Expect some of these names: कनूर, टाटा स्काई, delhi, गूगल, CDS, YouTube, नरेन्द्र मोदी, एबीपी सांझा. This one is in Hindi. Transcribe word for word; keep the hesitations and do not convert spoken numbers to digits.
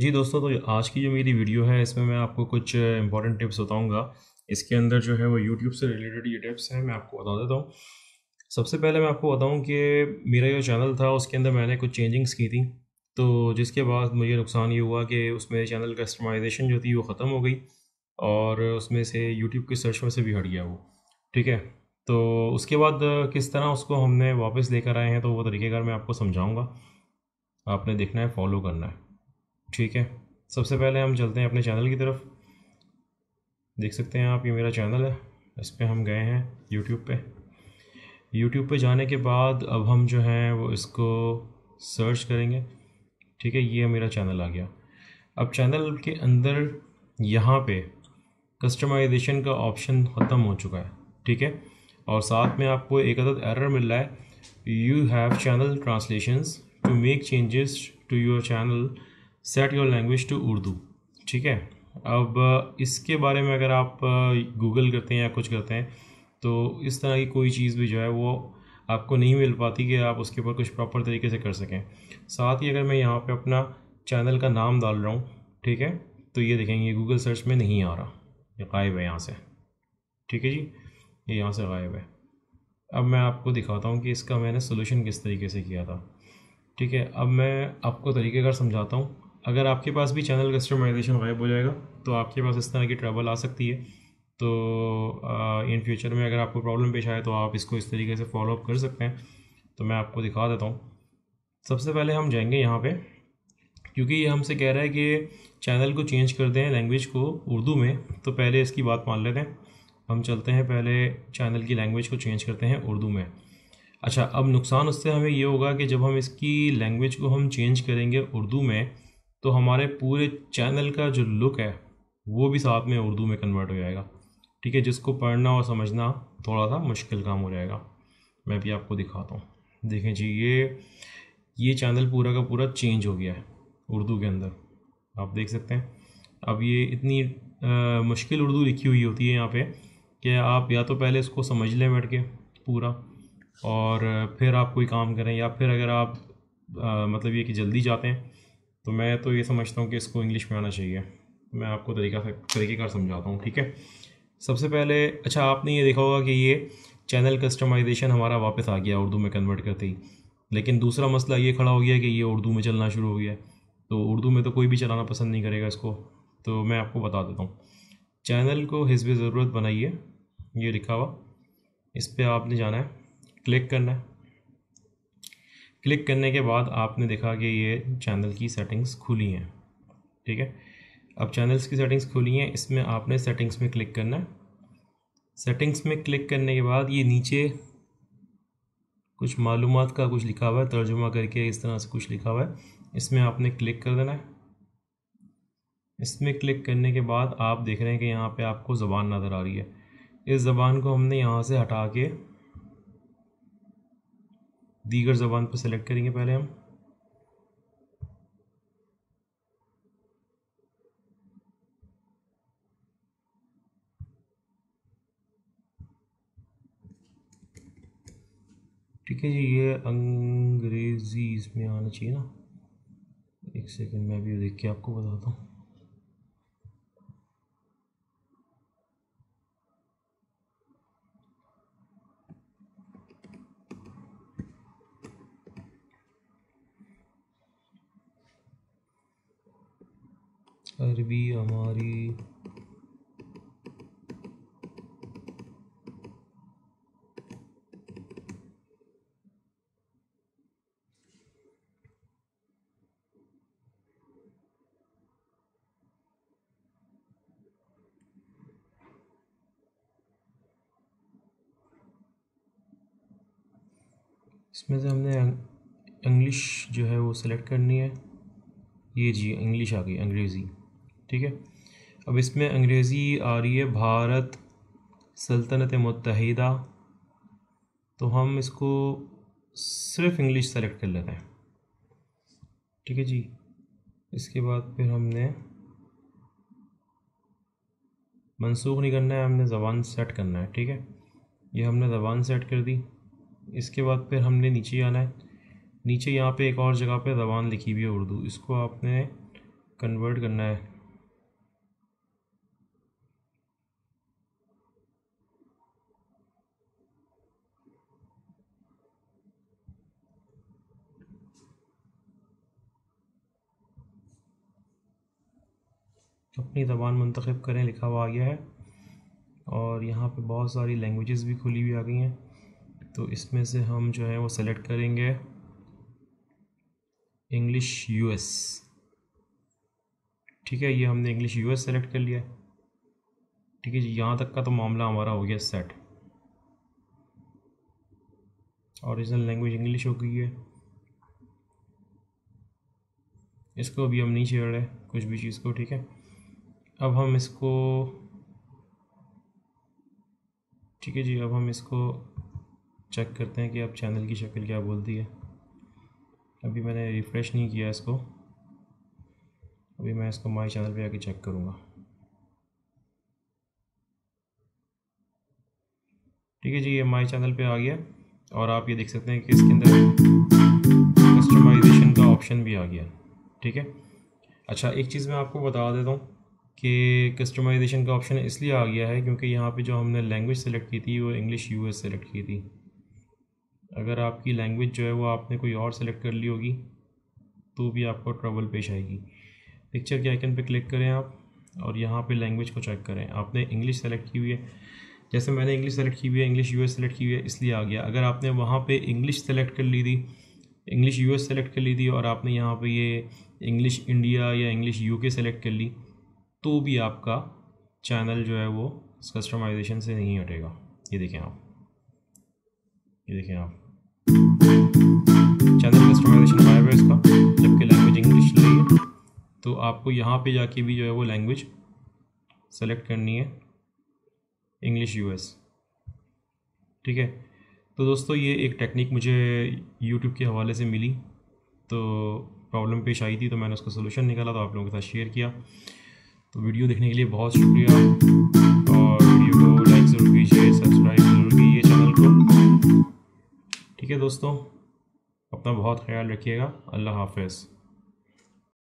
जी दोस्तों, तो आज की जो मेरी वीडियो है इसमें मैं आपको कुछ इंपॉर्टेंट टिप्स बताऊंगा। इसके अंदर जो है वो यूट्यूब से रिलेटेड ये टिप्स हैं, मैं आपको बता देता हूँ। सबसे पहले मैं आपको बताऊँ कि मेरा जो चैनल था उसके अंदर मैंने कुछ चेंजिंग्स की थी, तो जिसके बाद मुझे नुकसान ये हुआ कि उसमें चैनल कस्टमाइजेशन जो थी वो ख़त्म हो गई और उसमें से यूट्यूब की सर्च में से भी हट गया वो, ठीक है। तो उसके बाद किस तरह उसको हमने वापस लेकर आए हैं तो वो तरीक़ेकार मैं आपको समझाऊँगा, आपने देखना है, फॉलो करना है, ठीक है। सबसे पहले हम चलते हैं अपने चैनल की तरफ। देख सकते हैं आप, ये मेरा चैनल है, इस पर हम गए हैं यूट्यूब पे। यूट्यूब पे जाने के बाद अब हम जो हैं वो इसको सर्च करेंगे, ठीक है। ये मेरा चैनल आ गया। अब चैनल के अंदर यहाँ पे कस्टमाइजेशन का ऑप्शन ख़त्म हो चुका है, ठीक है। और साथ में आपको एक अदद एरर मिल रहा है, you have channel translations to make changes to your channel, set your language to Urdu, ठीक है। अब इसके बारे में अगर आप गूगल करते हैं या कुछ करते हैं तो इस तरह की कोई चीज़ भी जो है वो आपको नहीं मिल पाती कि आप उसके ऊपर कुछ प्रॉपर तरीके से कर सकें। साथ ही अगर मैं यहाँ पे अपना चैनल का नाम डाल रहा हूँ, ठीक है, तो ये देखेंगे गूगल सर्च में नहीं आ रहा, ये गायब है यहाँ से, ठीक है जी, ये यहाँ से गायब है। अब मैं आपको दिखाता हूँ कि इसका मैंने सोल्यूशन किस तरीके से किया था, ठीक है। अब मैं आपको तरीक़ेकार समझाता हूँ। अगर आपके पास भी चैनल कस्टमाइजेशन गायब हो जाएगा तो आपके पास इस तरह की ट्रबल आ सकती है, तो इन फ्यूचर में अगर आपको प्रॉब्लम पेश आए तो आप इसको इस तरीके से फॉलो अप कर सकते हैं। तो मैं आपको दिखा देता हूँ। सबसे पहले हम जाएंगे यहाँ पे, क्योंकि ये हमसे कह रहा है कि चैनल को चेंज कर दें लैंग्वेज को उर्दू में, तो पहले इसकी बात मान लेते हैं। हम चलते हैं, पहले चैनल की लैंग्वेज को चेंज करते हैं उर्दू में। अच्छा, अब नुकसान उससे हमें ये होगा कि जब हम इसकी लैंग्वेज को हम चेंज करेंगे उर्दू में तो हमारे पूरे चैनल का जो लुक है वो भी साथ में उर्दू में कन्वर्ट हो जाएगा, ठीक है, जिसको पढ़ना और समझना थोड़ा सा मुश्किल काम हो जाएगा। मैं भी आपको दिखाता हूँ। देखें जी, ये ये चैनल पूरा का पूरा चेंज हो गया है उर्दू के अंदर, आप देख सकते हैं। अब ये इतनी आ, मुश्किल उर्दू लिखी हुई होती है यहाँ पे कि आप या तो पहले इसको समझ लें बैठ के पूरा और फिर आप कोई काम करें, या फिर अगर आप आ, मतलब ये कि जल्दी जाते हैं तो मैं तो ये समझता हूँ कि इसको इंग्लिश में आना चाहिए। मैं आपको तरीका तरीक़ेकार समझाता हूँ, ठीक है। सबसे पहले, अच्छा, आपने ये देखा होगा कि ये चैनल कस्टमाइजेशन हमारा वापस आ गया उर्दू में कन्वर्ट करते ही, लेकिन दूसरा मसला ये खड़ा हो गया कि ये उर्दू में चलना शुरू हो गया, तो उर्दू में तो कोई भी चलाना पसंद नहीं करेगा इसको। तो मैं आपको बता देता हूँ, चैनल को हिस्ब ज़रूरत बनाइए, ये लिखा हुआ, इस पर आपने जाना है, क्लिक करना है। क्लिक करने के बाद आपने देखा कि ये चैनल की सेटिंग्स खुली हैं, ठीक है। अब चैनल्स की सेटिंग्स खुली हैं, इसमें आपने सेटिंग्स में क्लिक करना है। सेटिंग्स में क्लिक करने के बाद ये नीचे कुछ मालूमात का कुछ लिखा हुआ है, तर्जुमा करके इस तरह से कुछ लिखा हुआ है, इसमें आपने क्लिक कर देना है। इसमें क्लिक करने के बाद आप देख रहे हैं कि यहाँ पे आपको ज़बान नज़र आ रही है। इस ज़बान को हमने यहाँ से हटा के दीगर ज़बान पर सेलेक्ट करेंगे पहले हम, ठीक है जी। ये अंग्रेज़ी इसमें आना चाहिए ना, एक सेकंड मैं भी देख के आपको बताता हूँ। अरबी हमारी इसमें से हमने इंग्लिश जो है वो सिलेक्ट करनी है। ये जी इंग्लिश आ गई, अंग्रेज़ी, ठीक है। अब इसमें अंग्रेज़ी आ रही है भारत सल्तनत मुत्तहिदा, तो हम इसको सिर्फ इंग्लिश सेलेक्ट कर लेते हैं, ठीक है जी। इसके बाद फिर हमने मंसूख नहीं करना है, हमने ज़बान सेट करना है, ठीक है। ये हमने ज़बान सेट कर दी। इसके बाद फिर हमने नीचे आना है। नीचे यहाँ पे एक और जगह पे ज़बान लिखी हुई है उर्दू, इसको आपने कन्वर्ट करना है। अपनी ज़बान मंतखब करें लिखा हुआ आ गया है और यहाँ पे बहुत सारी लैंग्वेजेस भी खुली हुई आ गई हैं, तो इसमें से हम जो है वो सेलेक्ट करेंगे इंग्लिश यूएस। ठीक है, ये हमने इंग्लिश यूएस सेलेक्ट कर लिया। ठीक है जी, यहाँ तक का तो मामला हमारा हो गया सेट। ओरिजिनल लैंग्वेज इंग्लिश हो गई है, इसको अभी हम नहीं छेड़ रहे कुछ भी चीज़ को। ठीक है, अब हम इसको ठीक है जी अब हम इसको चेक करते हैं कि अब चैनल की शक्ल क्या बोलती है। अभी मैंने रिफ़्रेश नहीं किया इसको, अभी मैं इसको माय चैनल पे आके चेक करूँगा। ठीक है जी, ये माय चैनल पे आ गया और आप ये देख सकते हैं कि इसके अंदर कस्टमाइजेशन का ऑप्शन भी आ गया। ठीक है, अच्छा एक चीज़ मैं आपको बता देता हूँ कि कस्टमाइजेशन का ऑप्शन इसलिए आ गया है क्योंकि यहाँ पे जो हमने लैंग्वेज सेलेक्ट की थी वो इंग्लिश यूएस सेलेक्ट की थी। अगर आपकी लैंग्वेज जो है वो आपने कोई और सेलेक्ट कर ली होगी तो भी आपको ट्रबल पेश आएगी। पिक्चर के आइकन पे क्लिक करें आप और यहाँ पे लैंग्वेज को चेक करें। आपने इंग्लिश सेलेक्ट की हुई है, जैसे मैंने इंग्लिश सेलेक्ट की हुई है, इंग्लिश यूएस सेलेक्ट की हुई है इसलिए आ गया। अगर आपने वहाँ पे इंग्लिश सेलेक्ट कर ली थी, इंग्लिश यूएस सेलेक्ट कर ली थी और आपने यहाँ पे ये इंग्लिश इंडिया या इंग्लिश यूके सेलेक्ट कर ली तो भी आपका चैनल जो है वो कस्टमाइजेशन से नहीं हटेगा। ये देखें आप, ये देखें आप, चैनल कस्टमाइजेशन आया हुआ है इसका, जबकि लैंग्वेज इंग्लिश नहीं है। तो आपको यहाँ पे जाके भी जो है वो लैंग्वेज सेलेक्ट करनी है इंग्लिश यूएस। ठीक है, तो दोस्तों ये एक टेक्निक मुझे यूट्यूब के हवाले से मिली, तो प्रॉब्लम पेश आई थी तो मैंने उसका सोल्यूशन निकाला तो आप लोगों के साथ शेयर किया। तो वीडियो देखने के लिए बहुत शुक्रिया और वीडियो को लाइक ज़रूर कीजिए, सब्सक्राइब ज़रूर कीजिए चैनल को। ठीक है दोस्तों, अपना बहुत ख्याल रखिएगा। अल्लाह हाफ़िज़।